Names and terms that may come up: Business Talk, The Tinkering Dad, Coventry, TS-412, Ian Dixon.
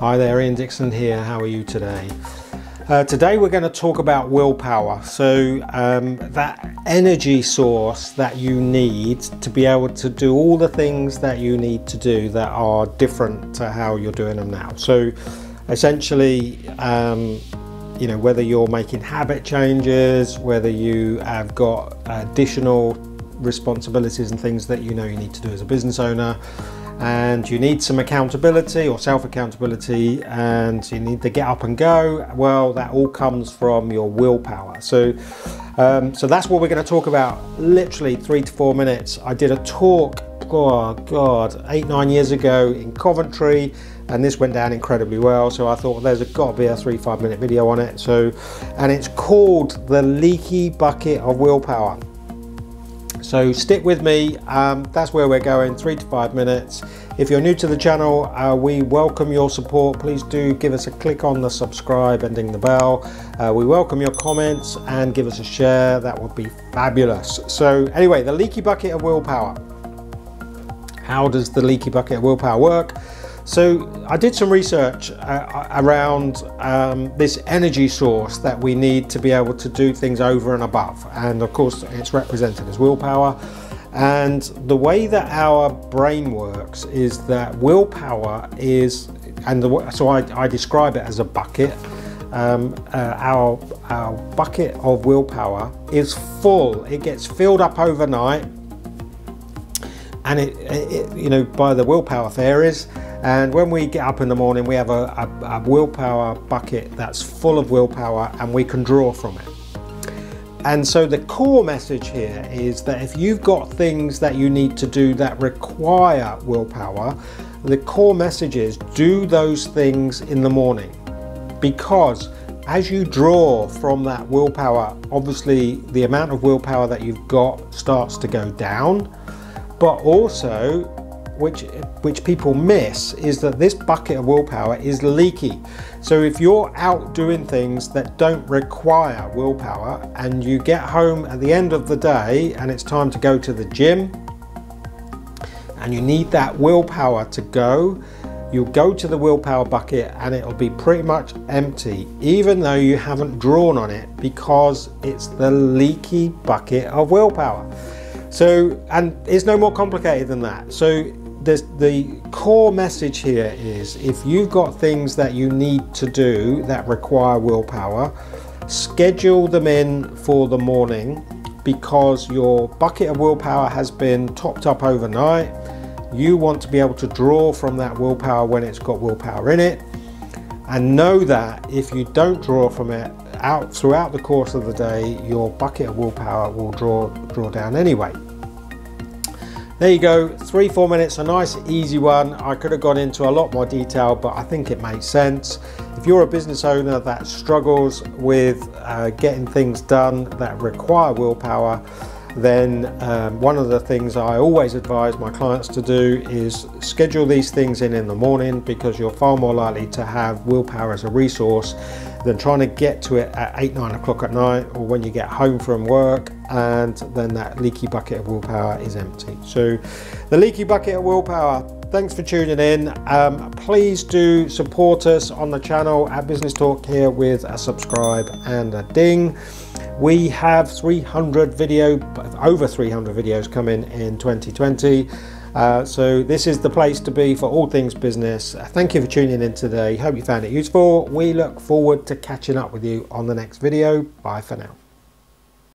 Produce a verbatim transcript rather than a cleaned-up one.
Hi there, Ian Dixon here. How are you today? Uh, today we're going to talk about willpower. So um, that energy source that you need to be able to do all the things that you need to do that are different to how you're doing them now. So essentially, um, you know, whether you're making habit changes, whether you have got additional responsibilities and things that you know you need to do as a business owner, and you need some accountability or self-accountability, and you need to get up and go, well, that all comes from your willpower. So um, so that's what we're going to talk about, literally three to four minutes. I did a talk, oh God, eight, nine years ago in Coventry, and this went down incredibly well. So I thought, well, there's got to be a three, five minute video on it. So, and it's called The Leaky Bucket of Willpower. So stick with me, um, that's where we're going, three to five minutes. If you're new to the channel, uh, we welcome your support. Please do give us a click on the subscribe and ding the bell. Uh, we welcome your comments and give us a share, that would be fabulous. So anyway, the leaky bucket of willpower. How does the leaky bucket of willpower work? So I did some research uh, around um, this energy source that we need to be able to do things over and above, and of course it's represented as willpower. And the way that our brain works is that willpower is, and the, so I, I describe it as a bucket. Um, uh, our, our bucket of willpower is full. It gets filled up overnight, and it, it you know, by the willpower theories. And when we get up in the morning, we have a, a, a willpower bucket that's full of willpower, and we can draw from it. And so the core message here is that if you've got things that you need to do that require willpower, the core message is do those things in the morning, because as you draw from that willpower, obviously the amount of willpower that you've got starts to go down. But also, Which, which people miss, is that this bucket of willpower is leaky. So if you're out doing things that don't require willpower, and you get home at the end of the day and it's time to go to the gym, and you need that willpower to go, you'll go to the willpower bucket and it'll be pretty much empty, even though you haven't drawn on it, because it's the leaky bucket of willpower. So, and it's no more complicated than that. So This, the core message here is, if you've got things that you need to do that require willpower, schedule them in for the morning, because your bucket of willpower has been topped up overnight. You want to be able to draw from that willpower when it's got willpower in it. And know that if you don't draw from it out throughout the course of the day, your bucket of willpower will draw, draw down anyway. There you go, three, four minutes, a nice easy one. I could have gone into a lot more detail, but I think it makes sense. If you're a business owner that struggles with uh, getting things done that require willpower, then um, one of the things I always advise my clients to do is schedule these things in in the morning, because you're far more likely to have willpower as a resource than trying to get to it at eight, nine o'clock at night, or when you get home from work, and then that leaky bucket of willpower is empty. So the leaky bucket of willpower, thanks for tuning in. Um, please do support us on the channel at Business Talk here with a subscribe and a ding. We have three hundred video, over three hundred videos coming in twenty twenty. Uh, so this is the place to be for all things business. Thank you for tuning in today. Hope you found it useful. We look forward to catching up with you on the next video. Bye for now.